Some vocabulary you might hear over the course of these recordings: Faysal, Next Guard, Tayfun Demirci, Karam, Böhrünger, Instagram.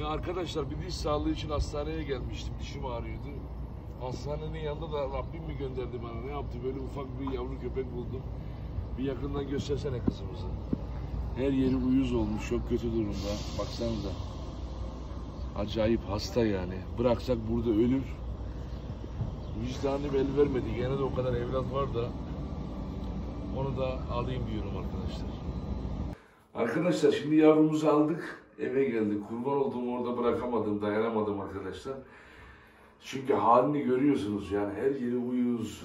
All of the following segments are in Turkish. Ya arkadaşlar bir diş sağlığı için hastaneye gelmiştim. Dişim ağrıyordu. Hastanenin yanında da Rabbim mi gönderdi bana? Ne yaptı? Böyle ufak bir yavru köpek buldum. Bir yakından göstersene kızımızı. Her yeri uyuz olmuş. Çok kötü durumda. Baksanıza. Acayip hasta yani. Bıraksak burada ölür. Vicdanım el vermedi. Gene de o kadar evlat var da onu da alayım diyorum arkadaşlar. Arkadaşlar şimdi yavrumuzu aldık. Eve geldik. Kurban olduğum orada bırakamadım. Dayanamadım arkadaşlar. Çünkü halini görüyorsunuz yani. Her yeri uyuz.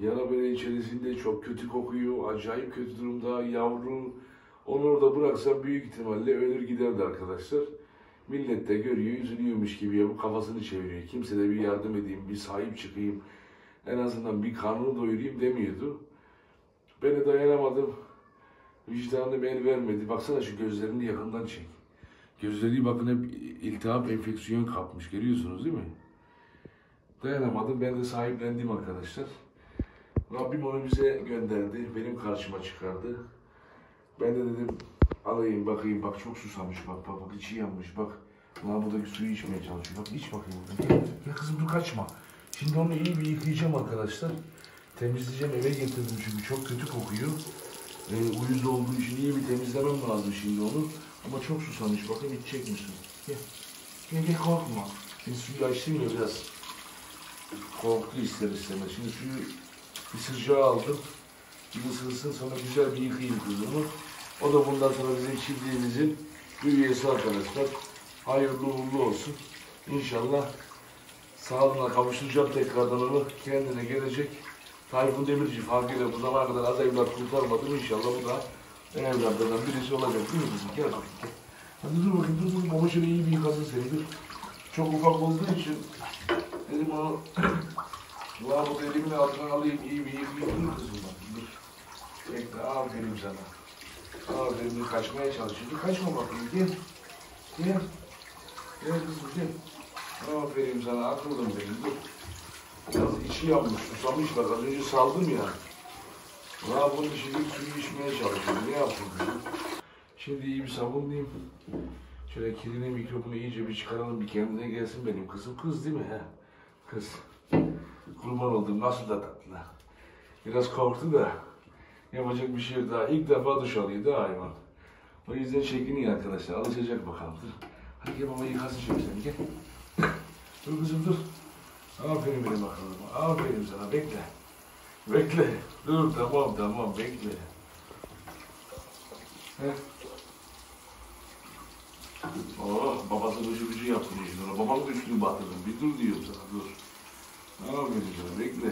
Yara bere içerisinde çok kötü kokuyor. Acayip kötü durumda. Yavru. Onu orada bıraksam büyük ihtimalle ölür giderdi arkadaşlar. Millet de görüyor, üzülüyormuş gibi ya bu kafasını çeviriyor. Kimse de bir yardım edeyim, bir sahip çıkayım, en azından bir karnını doyurayım demiyordu. Beni dayanamadım. Vicdanım el vermedi. Baksana şu gözlerini yakından çek. Gözleri bakın hep iltihap, enfeksiyon kapmış. Görüyorsunuz değil mi? Dayanamadım. Ben de sahiplendim arkadaşlar. Rabbim onu bize gönderdi. Benim karşıma çıkardı. Ben de dedim alayım bakayım, bak çok susamış, bak içi yanmış, bak ulan buradaki suyu içmeye çalışıyor, bak iç bakayım buradan. Ya kızım dur kaçma. Şimdi onu iyi bir yıkayacağım arkadaşlar. Temizleyeceğim, eve getirdim çünkü çok kötü kokuyor. Uyuz olduğu için iyi bir temizlemem lazım şimdi onu. Ama çok susamış, bakın içecekmiş. Gel. Gel korkma. Şimdi suyu açtım ya biraz. Korktu ister istemez. Şimdi suyu bir sıcağı aldım. Bir ısınsın, sonra güzel bir yıkayım kızımı. O da bundan sonra bizim çiftliğimizin bir üyesi arkadaşlar. Hayırlı uğurlu olsun. İnşallah sağlığına kavuşturacağım tekrardan onu. Kendine gelecek. Tayfun Demirci farkıyla bu zamana kadar az evlat kurtarmadım. İnşallah bu da en evlatlardan birisi olacak. Değil mi kızım? Gel bakayım. Gel. Hadi dur bakayım. Dur. Baba şöyle iyi bir yıkasın seni. Çok ufak olduğu için dedim onu bu elimin altına alayım. İyi bir yıkayım. Dur kızım bak. Dur. Bekle. Aferin sana. Ağabeyim kaçmaya çalışıyordu. Kaçma bakayım. Gel. Gel. Gel kızım gel. Ağabeyim sana akıllım benim. Dur. Biraz içi yanmış. Susamış bak. Az önce saldım ya. Ya bunun şimdi suyu içmeye çalışıyorum. Ne yaptım? Şimdi iyi bir sabunlayayım. Şöyle kirine mikrobunu iyice bir çıkaralım. Bir kendine gelsin benim kızım. Kız değil mi? He? Kız. Kurban oldum. Nasıl da tatlı. Biraz korktu da. Yapacak bir şey yok daha. İlk defa duş alıyordu hayvan. O yüzden çekiniyor arkadaşlar. Alışacak bakalım. Dur. Hadi gel baba yıkasın şimdi seni. Gel. Dur kızım dur. Aferin benim aklıma. Aferin sana. Bekle. Bekle. Dur tamam bekle. Heh. Oh babası gücü yaptırıyor şimdi. Babanın üstünü batırdım. Bir dur diyorum sana dur. Aferin sana bekle.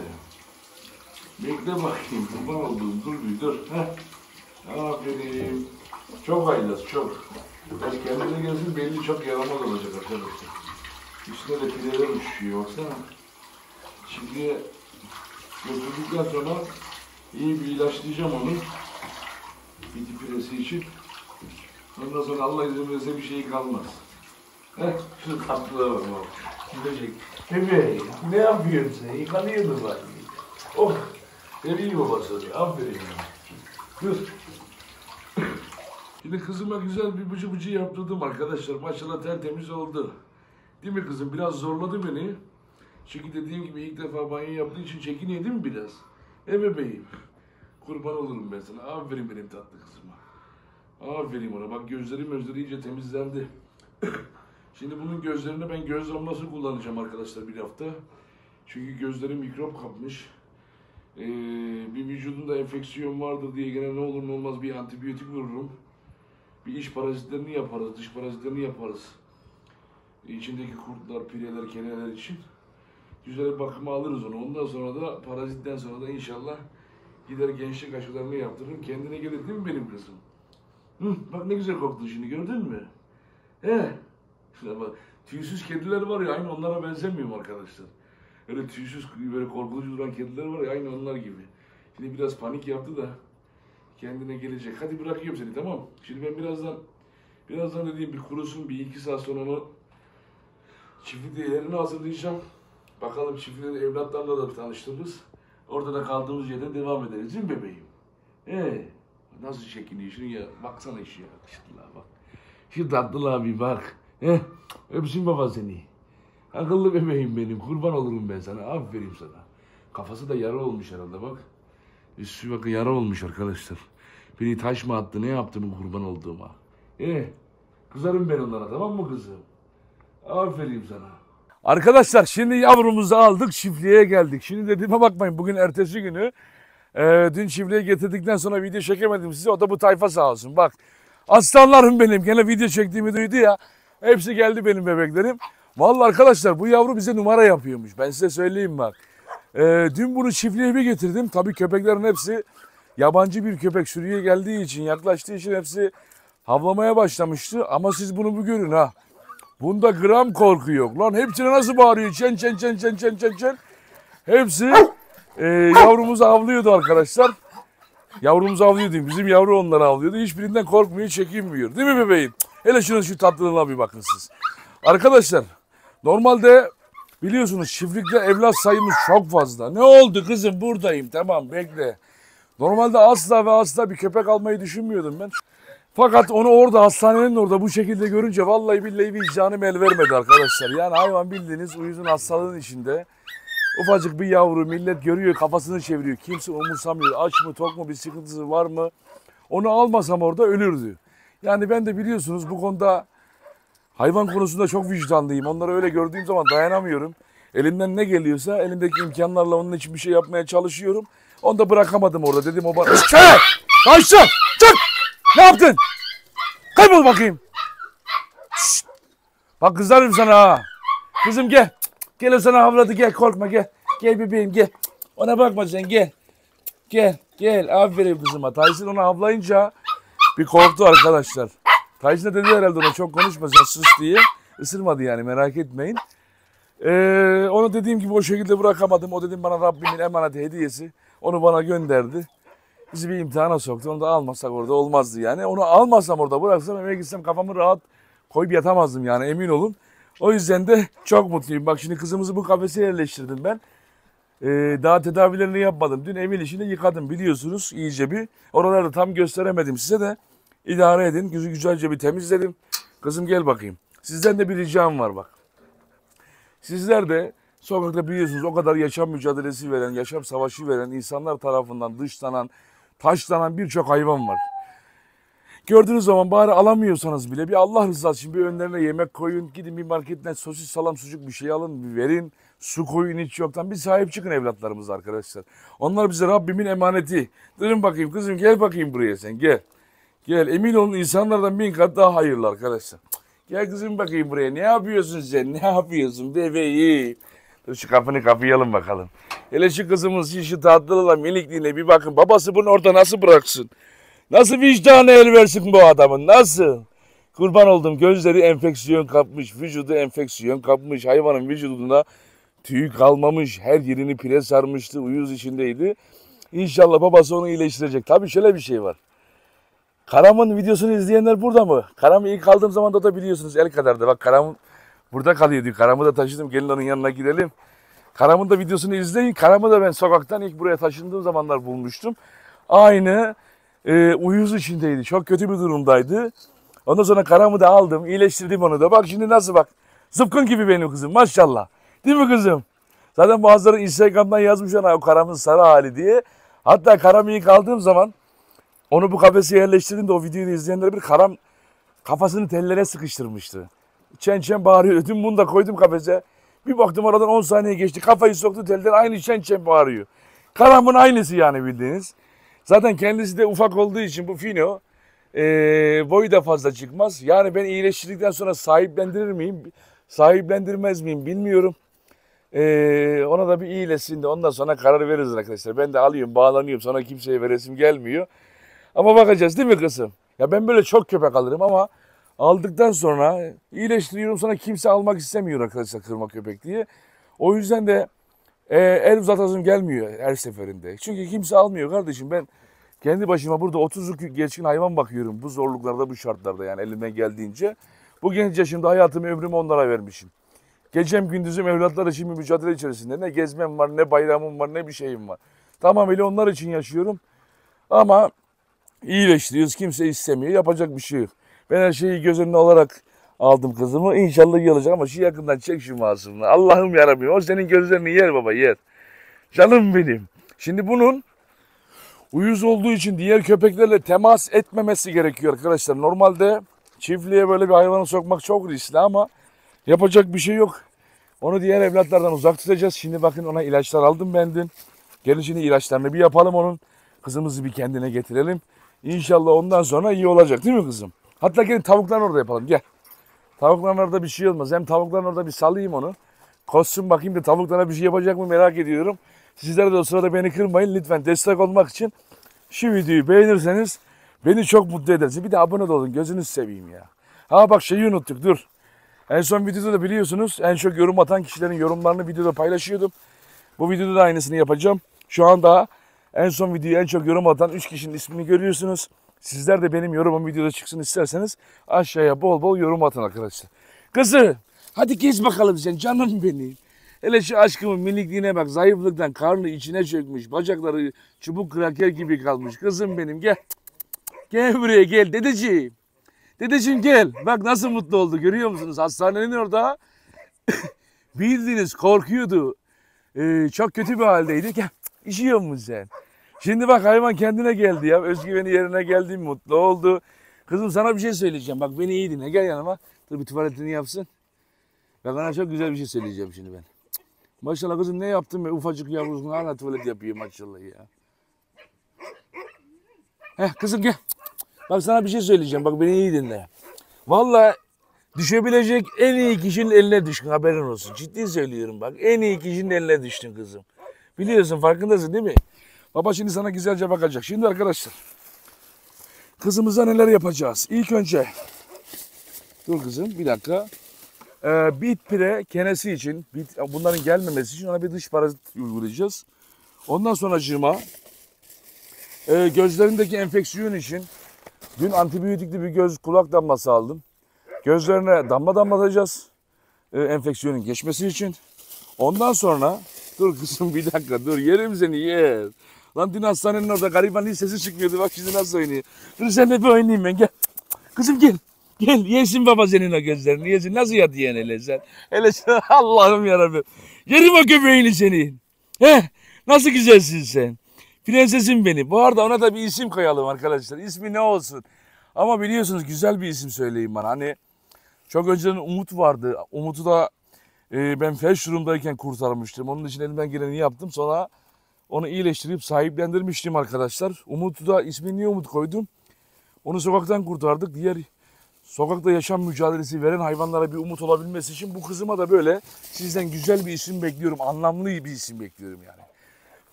Bekle bakayım, kurban olduğum, dur bir dur. Heh. Aferin. Çok haylaz, çok. Ben kendine gelsin, belli çok yaramaz olacak arkadaşlar. Üstüne de pideler uçuşuyor, baksana. Şimdi götürdükten sonra iyi bir ilaçlayacağım onu. Pidi piresi için. Ondan sonra Allah izin verirse bir şey kalmaz. Heh, şu tatlıya bak. Gidecek. Bebeğim, ne yapıyorsun sen? Yıkanıyordun bak. Oh! Vereyim babası. Aferin. Dur. Şimdi kızıma güzel bir bıcı bıcı yaptırdım arkadaşlar. Maşallah tertemiz oldu. Değil mi kızım? Biraz zorladı beni. Çünkü dediğim gibi ilk defa banyo yaptığı için çekiniyor değil mi biraz? Bebeğim. Kurban olurum ben sana. Aferin benim tatlı kızıma. Aferin ona. Bak gözleri iyice temizlendi. Şimdi bunun gözlerine ben göz damlası kullanacağım arkadaşlar bir hafta. Çünkü gözleri mikrop kapmış. Bir vücudunda enfeksiyon vardır diye gene ne olur ne olmaz bir antibiyotik vururum. Bir iç parazitlerini yaparız, dış parazitlerini yaparız. İçindeki kurtlar, pireler, keneler için. Güzel bir bakıma alırız onu. Ondan sonra da parazitten sonra da inşallah gider gençlik aşılarını yaptırırım. Kendine gelir değil mi benim kızım? Hı, bak ne güzel koktu şimdi gördün mü? Şuna bak. Tüysüz kediler var ya aynı onlara benzemiyorum arkadaşlar. Öyle tüysüz, böyle korkulucu duran kediler var ya, aynı onlar gibi. Şimdi biraz panik yaptı da kendine gelecek. Hadi bırakıyorum seni tamam. Şimdi ben birazdan dediğim bir kurusun, bir iki saat sonra onu çiftlikte yerine hazırlayacağım. Bakalım çiftlikte evlatlarla da tanıştırırız. Orada da kaldığımız yerden devam ederiz değil mi bebeğim? Nasıl çekiniyor şunu ya? Baksana işi ya. Şıddılar bak. Şu tatlılığa bir bak. Öpsün baba seni. Akıllı bebeğim benim. Kurban olurum ben sana. Aferin sana. Kafası da yara olmuş herhalde bak. Üstü bakın yara olmuş arkadaşlar. Beni taş mı attı? Ne yaptı bu kurban olduğuma? Kızarım ben onlara, tamam mı kızım? Aferin sana. Arkadaşlar şimdi yavrumuzu aldık, çiftliğe geldik. Şimdi dediğime bakmayın, bugün ertesi günü. Dün çiftliğe getirdikten sonra video çekemedim size. O da bu tayfa sağ olsun. Bak aslanlarım benim, gene video çektiğimi duydu ya. Hepsi geldi benim bebeklerim. Vallahi arkadaşlar bu yavru bize numara yapıyormuş. Ben size söyleyeyim bak. Dün bunu çiftliğe bir getirdim. Tabii köpeklerin hepsi yabancı bir köpek sürüye geldiği için, yaklaştığı için hepsi havlamaya başlamıştı. Ama siz bunu bir görün ha. Bunda gram korku yok. Lan hepsine nasıl bağırıyor? Çen çen çen çen çen çen çen. Hepsi yavrumuzu avlıyordu arkadaşlar. Yavrumuzu avlıyordu. Bizim yavru onları avlıyordu. Hiçbirinden korkmuyor, çekinmiyor. Değil mi bebeğim? Hele şunun şu tatlılığına bir bakın siz. Arkadaşlar normalde biliyorsunuz çiftlikte evlat sayımız çok fazla. Ne oldu kızım? Buradayım. Tamam bekle. Normalde asla ve asla bir köpek almayı düşünmüyordum ben. Fakat onu orada hastanenin orada bu şekilde görünce vallahi billahi vicdanım el vermedi arkadaşlar. Yani hayvan bildiğiniz uyuzun hastalığın içinde. Ufacık bir yavru, millet görüyor, kafasını çeviriyor. Kimse umursamıyor. Aç mı, tok mu, bir sıkıntısı var mı? Onu almasam orada ölürdü. Yani ben de biliyorsunuz bu konuda hayvan konusunda çok vicdanlıyım. Onları öyle gördüğüm zaman dayanamıyorum. Elimden ne geliyorsa elimdeki imkanlarla onun için bir şey yapmaya çalışıyorum. Onu da bırakamadım orada. Dedim o bana... Kaçtı! Çık! Ne yaptın? Kaybol bakayım. Şşt. Bak kızarım sana ha. Kızım gel. Gel o sana havladı, gel korkma gel. Gel bebeğim gel. Ona bakma sen gel. Gel gel aferin kızıma. Tayfun ona havlayınca bir korktu arkadaşlar. Tayfun dedi herhalde ona çok konuşma sen sus diye. Isırmadı yani merak etmeyin. Onu dediğim gibi o şekilde bırakamadım. O dedim bana Rabbimin emaneti hediyesi. Onu bana gönderdi. Bizi bir imtihana soktu. Onu da almasak orada olmazdı yani. Onu almasam orada bıraksam eve gitsem kafamı rahat koyup yatamazdım yani emin olun. O yüzden de çok mutluyum. Bak şimdi kızımızı bu kafese yerleştirdim ben. Daha tedavilerini yapmadım. Dün evin işini yıkadım biliyorsunuz iyice bir. Oraları tam gösteremedim size de. İdare edin. Gözü güzelce bir temizledim. Kızım gel bakayım. Sizden de bir ricam var bak. Sizler de sokakta biliyorsunuz o kadar yaşam mücadelesi veren, yaşam savaşı veren insanlar tarafından dışlanan, taşlanan birçok hayvan var. Gördüğünüz zaman bari alamıyorsanız bile bir Allah rızası için bir önlerine yemek koyun. Gidin bir marketten sosis, salam, sucuk bir şey alın, bir verin. Su koyun hiç yoktan. Bir sahip çıkın evlatlarımız arkadaşlar. Onlar bize Rabbimin emaneti. Durun bakayım kızım gel bakayım buraya sen gel. Gel emin olun insanlardan bin kat daha hayırlı arkadaşlar. Gel kızım bakayım buraya. Ne yapıyorsun sen? Ne yapıyorsun bebeğim? Dur şu kapını kapayalım bakalım. Hele şu kızımız şu tatlılığına, minikliğine bir bakın. Babası bunu orada nasıl bıraksın? Nasıl vicdanı el versin bu adamın? Nasıl? Kurban oldum. Gözleri enfeksiyon kapmış. Vücudu enfeksiyon kapmış. Hayvanın vücudunda tüy kalmamış. Her yerini pire sarmıştı. Uyuz içindeydi. İnşallah babası onu iyileştirecek. Tabii şöyle bir şey var. Karam'ın videosunu izleyenler burada mı? Karam'ı ilk aldığım zaman da biliyorsunuz el kadar da. Bak Karam burada kalıyordu. Karam'ı da taşıdım. Gelin onun yanına gidelim. Karam'ın da videosunu izleyin. Karam'ı da ben sokaktan ilk buraya taşındığım zamanlar bulmuştum. Aynı uyuz içindeydi. Çok kötü bir durumdaydı. Ondan sonra Karam'ı da aldım. İyileştirdim onu da. Bak şimdi nasıl bak. Zıpkın gibi benim kızım maşallah. Değil mi kızım? Zaten bazıları Instagram'dan yazmış ona o Karam'ın sarı hali diye. Hatta Karam'ı ilk aldığım zaman onu bu kafese yerleştirdim de o videoyu izleyenler bir Karam kafasını tellere sıkıştırmıştı. Çen çen bağırıyor. Dün bunu da koydum kafese. Bir baktım aradan 10 saniye geçti. Kafayı soktu telden aynı çen çen bağırıyor. Karam'ın aynısı yani bildiğiniz. Zaten kendisi de ufak olduğu için bu fino boyu da fazla çıkmaz. Yani ben iyileştirdikten sonra sahiplendirir miyim, sahiplendirmez miyim bilmiyorum. Ona da bir iyileşsin de ondan sonra karar veririz arkadaşlar. Ben de alıyorum, bağlanıyorum. Sonra kimseye veresim gelmiyor. Ama bakacağız değil mi kızım? Ya ben böyle çok köpek alırım ama aldıktan sonra iyileştiriyorum. Sonra kimse almak istemiyor arkadaşlar kırma köpek diye. O yüzden de el uzatasım gelmiyor her seferinde. Çünkü kimse almıyor kardeşim. Ben kendi başıma burada 30'luk geçkin hayvan bakıyorum. Bu zorluklarda, bu şartlarda yani elimden geldiğince. Bu genç yaşımda hayatımı, ömrümü onlara vermişim. Gecem gündüzüm evlatlar için bir mücadele içerisinde. Ne gezmem var, ne bayramım var, ne bir şeyim var. Tamamıyla onlar için yaşıyorum. Ama iyileştiriyoruz. Kimse istemiyor. Yapacak bir şey yok. Ben her şeyi göz önüne alarak aldım kızımı. İnşallah iyi olacak ama şu yakından çek şu masumunu. Allah'ım yarabbim, o senin gözlerini yer baba, yer. Canım benim. Şimdi bunun uyuz olduğu için diğer köpeklerle temas etmemesi gerekiyor arkadaşlar. Normalde çiftliğe böyle bir hayvanı sokmak çok riskli ama yapacak bir şey yok. Onu diğer evlatlardan uzak tutacağız. Şimdi bakın, ona ilaçlar aldım ben dün. Gelin şimdi ilaçlarını bir yapalım onun. Kızımızı bir kendine getirelim. İnşallah ondan sonra iyi olacak değil mi kızım? Hatta gelin tavukların orada yapalım, gel. Tavukların orada bir şey olmaz. Hem tavukların orada bir salayım onu. Koşsun bakayım da tavuklara bir şey yapacak mı merak ediyorum. Sizler de o sırada beni kırmayın. Lütfen destek olmak için şu videoyu beğenirseniz beni çok mutlu edersiniz. Bir de abone olun, gözünüzü seveyim ya. Ha bak, şeyi unuttuk, dur. En son videoda da biliyorsunuz en çok yorum atan kişilerin yorumlarını videoda paylaşıyordum. Bu videoda da aynısını yapacağım. Şu anda en son videoyu en çok yorum atan 3 kişinin ismini görüyorsunuz. Sizler de benim yorumum videoda çıksın isterseniz aşağıya bol bol yorum atın arkadaşlar. Kızım hadi gez bakalım sen canım benim. Hele şu aşkımın minikliğine bak, zayıflıktan karnı içine çökmüş, bacakları çubuk kraker gibi kalmış. Kızım benim gel. Gel buraya gel dedeciğim. Dedeciğim gel. Bak nasıl mutlu oldu, görüyor musunuz? Hastanenin orada bildiğiniz korkuyordu. Çok kötü bir haldeydi. Gel. İşiyor musun sen? Şimdi bak hayvan kendine geldi ya. Özgüveni yerine geldi, mutlu oldu. Kızım sana bir şey söyleyeceğim. Bak beni iyi dinle. Gel yanıma. Dur bir tuvaletini yapsın. Bak ona çok güzel bir şey söyleyeceğim şimdi ben. Maşallah kızım ne yaptın be? Ufacık yavrusuna hala tuvalet yapıyor maşallah ya. Heh kızım gel. Bak sana bir şey söyleyeceğim. Bak beni iyi dinle. Vallahi düşebilecek en iyi kişinin eline düştün. Haberin olsun. Ciddi söylüyorum bak. En iyi kişinin eline düştün kızım. Biliyorsun, farkındasın değil mi? Baba şimdi sana güzelce bakacak. Şimdi arkadaşlar kızımıza neler yapacağız? İlk önce dur kızım bir dakika. Bit pire kenesi için, bunların gelmemesi için ona bir dış parazit uygulayacağız. Ondan sonra cırma gözlerindeki enfeksiyon için dün antibiyotikli bir göz kulak damlası aldım. Gözlerine damlatacağız enfeksiyonun geçmesi için. Ondan sonra dur kızım bir dakika dur, yerim seni yer. Lan dün hastanenin orada gariban hiç sesi çıkmıyordu, bak şimdi nasıl oynuyor. Dur seninle bir oynayayım ben, gel. Kızım gel. Gel yesin baba senin o gözlerini yesin. Nasıl yatıyorsun hele sen? Hele sen Allah'ım yarabbim. Yerim o göbeğini senin. Heh nasıl güzelsin sen. Prensesim beni. Bu arada ona da bir isim koyalım arkadaşlar. İsmi ne olsun? Ama biliyorsunuz güzel bir isim söyleyin bana. Hani çok önceden Umut vardı. Umut'u da ben Feşrum'dayken kurtarmıştım. Onun için elimden geleni yaptım. Sonra onu iyileştirip sahiplendirmiştim arkadaşlar. Umut'u da ismini niye Umut koydum? Onu sokaktan kurtardık. Diğer sokakta yaşam mücadelesi veren hayvanlara bir umut olabilmesi için bu kızıma da böyle sizden güzel bir isim bekliyorum. Anlamlı bir isim bekliyorum yani.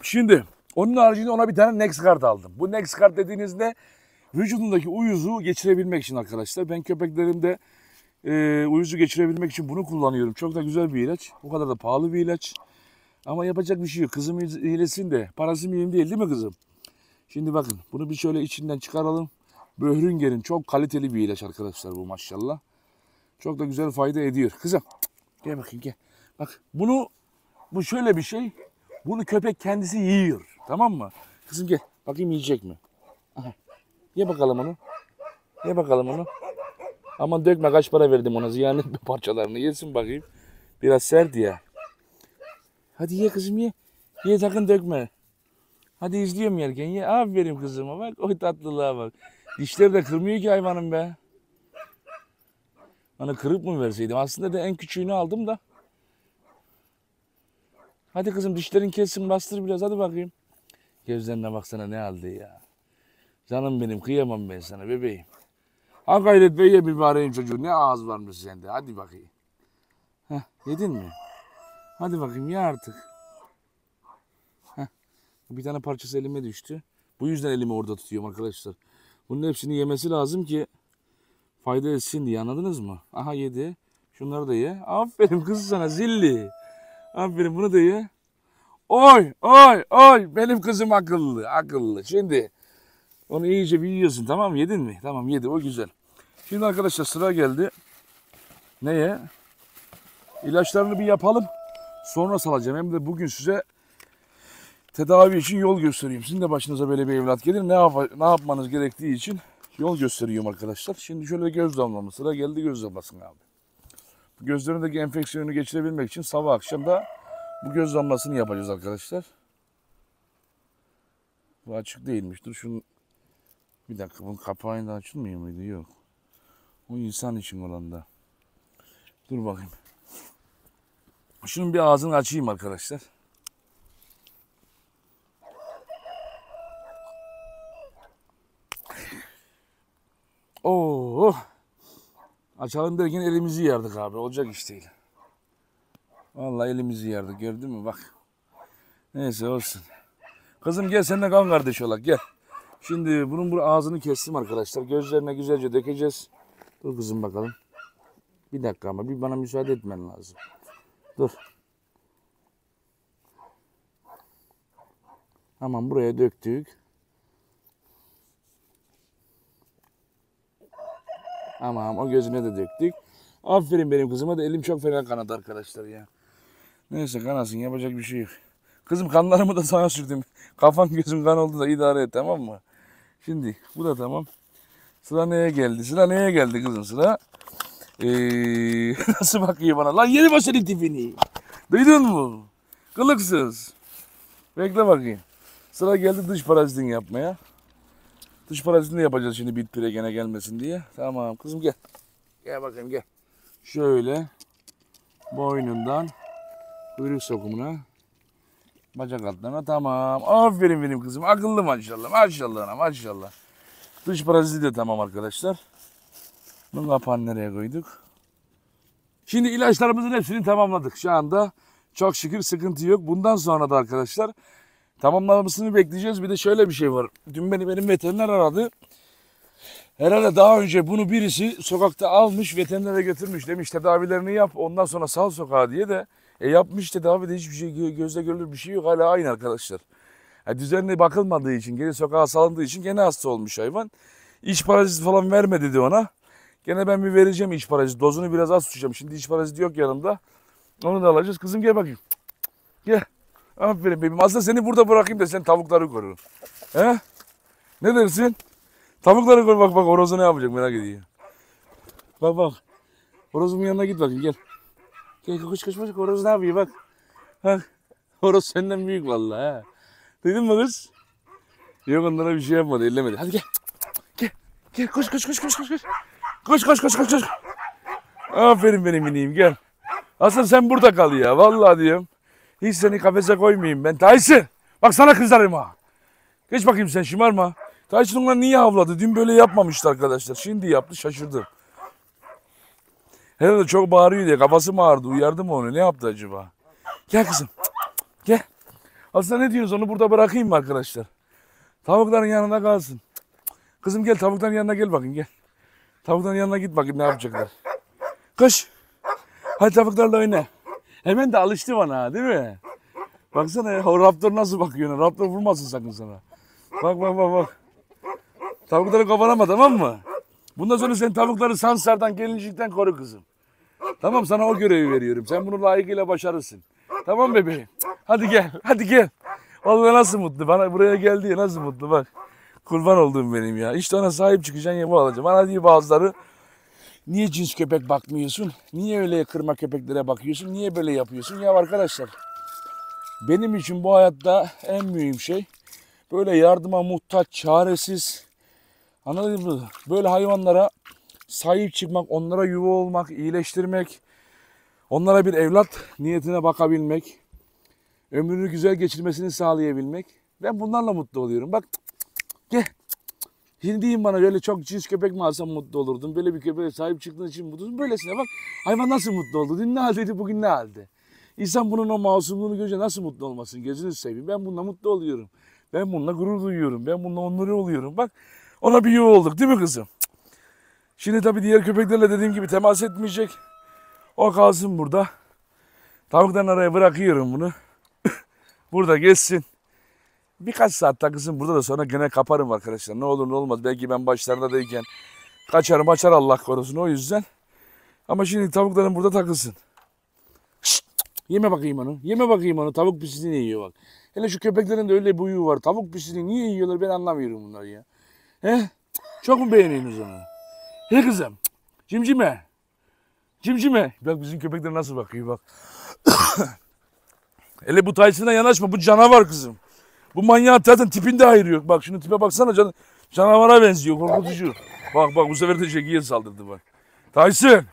Şimdi onun haricinde ona bir tane Next Guard aldım. Bu Next Guard dediğiniz ne? Vücudundaki uyuzu geçirebilmek için arkadaşlar. Ben köpeklerimde uyuzu geçirebilmek için bunu kullanıyorum. Çok da güzel bir ilaç. O kadar da pahalı bir ilaç. Ama yapacak bir şey yok. Kızım iyilesin de parası mühim değil, değil mi kızım? Şimdi bakın bunu bir şöyle içinden çıkaralım. Böhrünger'in çok kaliteli bir ilaç arkadaşlar bu maşallah. Çok da güzel fayda ediyor. Kızım gel bakayım gel. Bak bunu, bu şöyle bir şey. Bunu köpek kendisi yiyor. Tamam mı? Kızım gel. Bakayım yiyecek mi? Aha. Ye bakalım onu. Ye bakalım onu. Aman dökme, kaç para verdim ona, ziyan etme parçalarını. Yesin bakayım. Biraz sert ya. Hadi ye kızım ye. Ye sakın dökme. Hadi izliyorum yerken ye. Aferin kızıma bak. O tatlılığa bak. Dişleri de kırmıyor ki hayvanım be. Bana kırıp mı verseydim? Aslında da en küçüğünü aldım da. Hadi kızım dişlerin kessin, bastır biraz hadi bakayım. Gözlerine baksana ne aldı ya. Canım benim, kıyamam ben sana bebeğim. Ha gayret be, ye mübareğim çocuğu, ne ağız varmış sende, hadi bakayım. Heh, yedin mi? Hadi bakayım ye artık. Heh, bir tane parçası elime düştü. Bu yüzden elimi orada tutuyorum arkadaşlar. Bunun hepsini yemesi lazım ki fayda etsin diye, anladınız mı? Aha yedi. Şunları da ye. Aferin kız sana zilli. Aferin bunu da ye. Oy oy oy benim kızım akıllı akıllı. Şimdi onu iyice bir yiyorsun, tamam mı? Yedin mi? Tamam yedi, o güzel. Şimdi arkadaşlar sıra geldi. Neye? İlaçlarını bir yapalım. Sonra salacağım. Hem de bugün size tedavi için yol göstereyim. Sizin de başınıza böyle bir evlat gelir. Ne yapmanız gerektiği için yol gösteriyorum arkadaşlar. Şimdi şöyle göz damlamı, sıra geldi göz damlasına abi. Gözlerindeki enfeksiyonu geçirebilmek için sabah akşam da bu göz damlasını yapacağız arkadaşlar. Bu açık değilmiş. Dur şunu bir dakika, bunun kapağı da açılmıyor muydu? Yok. O insan için olan da. Dur bakayım. Şunun bir ağzını açayım arkadaşlar. Oo. Açalım derken elimizi yardık abi. Olacak iş değil. Vallahi elimizi yardık. Gördün mü? Bak. Neyse olsun. Kızım gel seninle kan kardeş olarak gel. Şimdi bunun bu ağzını kestim arkadaşlar. Gözlerine güzelce dökeceğiz. Dur kızım bakalım. Bir dakika ama bir bana müsaade etmen lazım. Dur. Tamam, buraya döktük. Tamam, o gözüne de döktük. Aferin benim kızıma da, elim çok fena kanadı arkadaşlar ya. Neyse kanasın, yapacak bir şey yok. Kızım kanlarımı da sana sürdüm. Kafam gözüm kan oldu da idare et, tamam mı? Şimdi bu da tamam. Sıra neye geldi? Sıra neye geldi kızım sıra? Nasıl bakıyor bana? Lan yeni başladı tipini. Duydun mu? Kılıksız. Bekle bakayım. Sıra geldi dış parazitini yapmaya. Dış parazitini de yapacağız şimdi bit pire gene gelmesin diye. Tamam kızım gel. Gel bakayım gel. Şöyle. Boynundan. Kuyruk sokumuna. Bacak altlarına tamam. Aferin benim kızım. Akıllı maşallah. Maşallah maşallah. Dış paraziti de tamam arkadaşlar. Bunu kapağını nereye koyduk? Şimdi ilaçlarımızın hepsini tamamladık. Şu anda çok şükür sıkıntı yok. Bundan sonra da arkadaşlar tamamlamasını bekleyeceğiz. Bir de şöyle bir şey var. Dün beni benim veteriner aradı. Herhalde daha önce bunu birisi sokakta almış, veterinere götürmüş. Demiş tedavilerini yap ondan sonra sal sokağa diye de. Yapmış tedavide hiçbir şey, gözle görülür bir şey yok. Hala aynı arkadaşlar. Yani düzenli bakılmadığı için, geri sokağa salındığı için gene hasta olmuş hayvan. İç parazit falan verme dedi ona. Gene ben bir vereceğim iç parazit. Dozunu biraz az tutacağım. Şimdi iç parazit yok yanımda. Onu da alacağız. Kızım gel bakayım. Gel. Aferin bebeğim. Aslında seni burada bırakayım da sen tavukları koru. He? Ne dersin? Tavukları koru. Bak bak horozu ne yapacak merak ediyor. Bak bak. Horozun yanına git bakayım gel. Gel koş. Horoz ne yapıyor bak. Bak. Horoz senden büyük vallahi ha. Duydun mu kız? Yok onlara bir şey yapmadı. Ellemedi. Hadi gel. Gel. Gel koş. Koş. Aferin benim miniğim gel. Aslan sen burada kal ya. Vallahi diyorum. Hiç seni kafese koymayayım ben. Tayfun. Bak sana kızarım ha. Geç bakayım sen şımarma. Tayfun onlar niye havladı? Dün böyle yapmamıştı arkadaşlar. Şimdi yaptı şaşırdım. Herhalde çok bağırıyor diye. Kafası mı ağrıdı? Uyardı mı onu? Ne yaptı acaba? Gel kızım. Gel. Aslında ne diyorsunuz? Onu burada bırakayım mı arkadaşlar? Tavukların yanına kalsın. Kızım gel tavukların yanına gel bakayım gel. Tavukların yanına git bakayım ne yapacaklar. Koş. Hadi tavuklarla oyna. Hemen de alıştı bana değil mi? Baksana ya o raptor nasıl bakıyor. Raptor vurmasın sakın sana. Bak. Tavukları koparama tamam mı? Bundan sonra sen tavukları sansardan, gelincikten koru kızım. Tamam sana o görevi veriyorum. Sen bunu layıkıyla başarırsın. Tamam bebeğim. Hadi gel. Vallahi nasıl mutlu. Bana buraya geldi ya nasıl mutlu bak. Kurban olduğum benim ya. İşte ona sahip çıkacaksın ya bu alacağım. Bana diyor bazıları niye cins köpek bakmıyorsun? Niye öyle kırma köpeklere bakıyorsun? Niye böyle yapıyorsun? Ya arkadaşlar benim için bu hayatta en mühim şey böyle yardıma muhtaç, çaresiz anladın mı? Böyle hayvanlara sahip çıkmak, onlara yuva olmak, iyileştirmek, onlara bir evlat niyetine bakabilmek, ömrünü güzel geçirmesini sağlayabilmek. Ben bunlarla mutlu oluyorum. Bak gel. Şimdi diyeyim bana öyle çok cins köpek mi alsam mutlu olurdun? Böyle bir köpeğe sahip çıktığın için mutlusun. Böylesine bak hayvan nasıl mutlu oldu? Dün ne haldeydi bugün ne halde? İnsan bunun o masumluğunu görünce nasıl mutlu olmasın? Gözünü seveyim. Ben bununla mutlu oluyorum. Ben bununla gurur duyuyorum. Ben bununla onları oluyorum. Bak ona bir yuva olduk değil mi kızım? Şimdi tabii diğer köpeklerle dediğim gibi temas etmeyecek. O kalsın burada. Tavuktan araya bırakıyorum bunu. Burada geçsin. Birkaç saat takılsın burada da sonra gene kaparım arkadaşlar. Ne olur ne olmaz. Belki ben başlarında değilken kaçarım açar Allah korusun o yüzden. Ama şimdi tavukların burada takılsın. Şişt, yeme bakayım onu. Tavuk pisliğini yiyor bak. Hele şu köpeklerin de öyle bir huyu var. Tavuk pisliğini niye yiyorlar ben anlamıyorum bunları ya. He? Çok mu beğeniyorsunuz onu? Hey kızım, cimcime. Cimcime. Bak bizim köpekler nasıl bakıyor bak. Hele bu Tayfun'a yanaşma, bu canavar kızım. Bu manyağı zaten tipinde ayrı yok. Bak şunu tipe baksana, canavara benziyor, korkutucu. Bak bak bu sefer de çekiye saldırdı bak. Tayfun,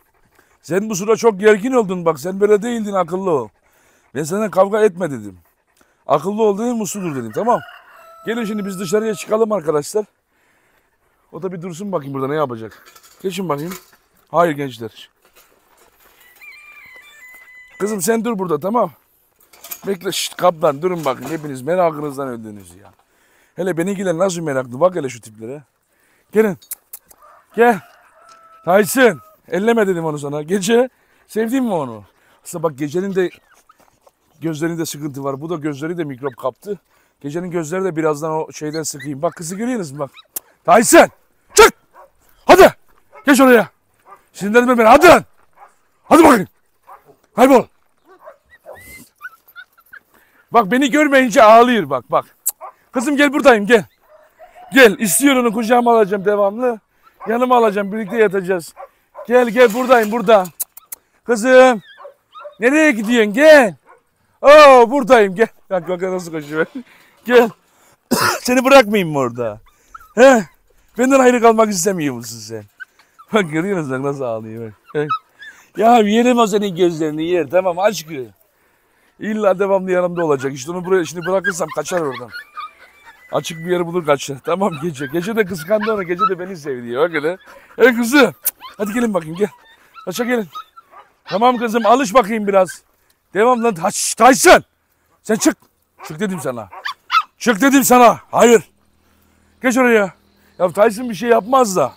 sen bu sıra çok gergin oldun bak, sen böyle değildin, akıllı ol. Ben sana kavga etme dedim. Akıllı ol dedim, usludur dedim, tamam. Gelin şimdi biz dışarıya çıkalım arkadaşlar. O da bir dursun bakayım burada ne yapacak. Geçin bakayım. Hayır gençler. Kızım sen dur burada, tamam. Bekle, şşt kaplan durun bakın, hepiniz merakınızdan öldünüz ya. Hele benimkiler nasıl meraklı, bak hele şu tiplere. Gelin. Gel. Tayfun, elleme dedim onu sana. Gece sevdin mi onu? Aslında bak gecenin de gözlerinde sıkıntı var. Bu da gözleri de mikrop kaptı. Gecenin gözleri de birazdan o şeyden sıkayım. Bak kızı görüyorsunuz mu bak. Tayfun, çık. Hadi. Geç oraya. Sinirlenme beni. Hadi lan. Hadi bakayım. Kaybol. Bak beni görmeyince ağlıyor bak bak. Kızım gel buradayım gel. Gel istiyor onu, kucağıma alacağım devamlı. Yanıma alacağım, birlikte yatacağız. Gel gel buradayım burada. Kızım. Nereye gidiyorsun gel. Oo buradayım gel. Bak bak nasıl koşuyor. Gel. Seni bırakmayayım mı orada? He? Benden ayrı kalmak istemiyor musun sen? Bak görüyor musun nasıl ağlıyor bak. Ya yerim o senin gözlerini yer, tamam aşkı. İlla devamlı yanımda olacak. İşte onu buraya şimdi bırakırsam kaçar oradan. Açık bir yeri bulur kaçar. Tamam gece. Gece de kıskandı onu. Gece de beni sevdi. Bak hele. Hey kızım. Hadi gelin bakayım gel. Aşa gelin. Tamam kızım alış bakayım biraz. Devam lan. Tayfun. Sen çık. Çık dedim sana. Çık dedim sana. Hayır. Geç oraya. Ya Tayfun bir şey yapmaz da.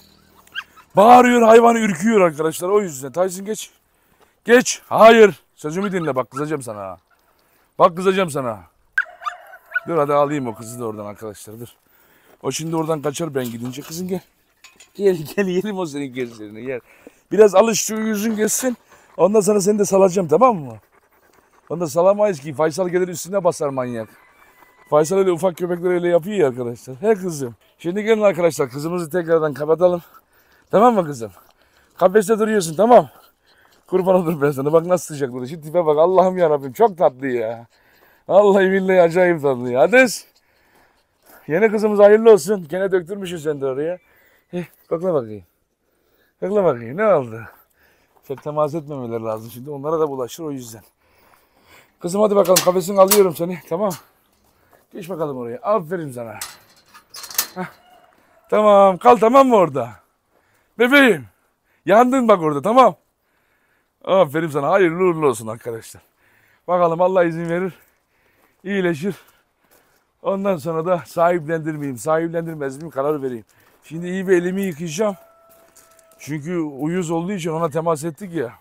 Bağırıyor, hayvanı ürküyor arkadaşlar. O yüzden. Tayfun geç. Geç. Hayır. Sözümü dinle bak, kızacağım sana. Bak kızacağım sana. Dur hadi alayım o kızı da oradan arkadaşlar dur. O şimdi oradan kaçar ben gidince. Kızım gel. Gel gel yiyelim o senin gözlerini gel. Biraz alış şu yüzün geçsin. Ondan sonra seni de salacağım, tamam mı? Onu da salamayız ki Faysal gelir üstüne basar manyak. Faysal öyle ufak köpekler öyle yapıyor ya arkadaşlar. He kızım. Şimdi gelin arkadaşlar kızımızı tekrardan kapatalım. Tamam mı kızım? Kafeste duruyorsun tamam. Kurban olur ben sana. Bak nasıl sıcakları. Şimdi tipe bak. Allah'ım yarabbim. Çok tatlı ya. Vallahi billahi acayip tatlı ya. Hades. Yeni kızımız hayırlı olsun. Gene döktürmüşsün sen de oraya. Heh, bakla bakayım. Bakla bakayım. Ne oldu? Çok temas etmemeleri lazım şimdi. Onlara da bulaşır o yüzden. Kızım hadi bakalım. Kafesini alıyorum seni. Tamam. Geç bakalım oraya. Aferin sana. Heh. Tamam. Kal tamam mı orada? Bebeğim. Yandın bak orada. Tamam. Aferin sana. Hayırlı uğurlu olsun arkadaşlar. Bakalım Allah izin verir. İyileşir. Ondan sonra da sahiplendirmeyeyim, sahiplendirmez miyim karar vereyim. Şimdi iyi bir elimi yıkayacağım. Çünkü uyuz olduğu için ona temas ettik ya.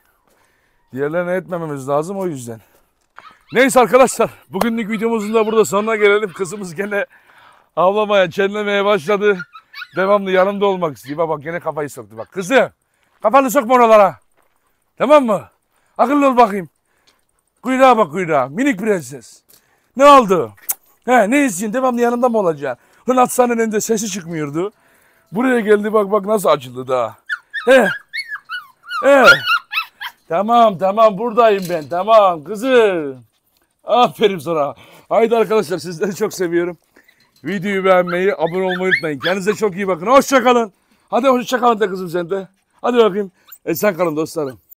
Diğerlerine etmememiz lazım o yüzden. Neyse arkadaşlar. Bugünlük videomuzun da burada sonuna gelelim. Kızımız gene avlamaya, çenlemeye başladı. Devamlı yanımda olmak istiyor. Bak gene kafayı soktu bak. Kızım kafanı sokma oralara. Tamam mı? Akıllı ol bakayım. Kuyruğa bak kuyruğa. Minik prenses. Ne oldu? He, ne için? Devamlı yanımda mı olacaksın? Hın hastanenin önünde sesi çıkmıyordu. Buraya geldi bak bak nasıl açıldı daha. He. He. Tamam tamam buradayım ben. Tamam kızım. Aferin sana. Haydi arkadaşlar sizleri çok seviyorum. Videoyu beğenmeyi, abone olmayı unutmayın. Kendinize çok iyi bakın. Hoşçakalın. Hadi hoşçakalın da kızım sen de. Hadi bakayım. Esen kalın dostlarım.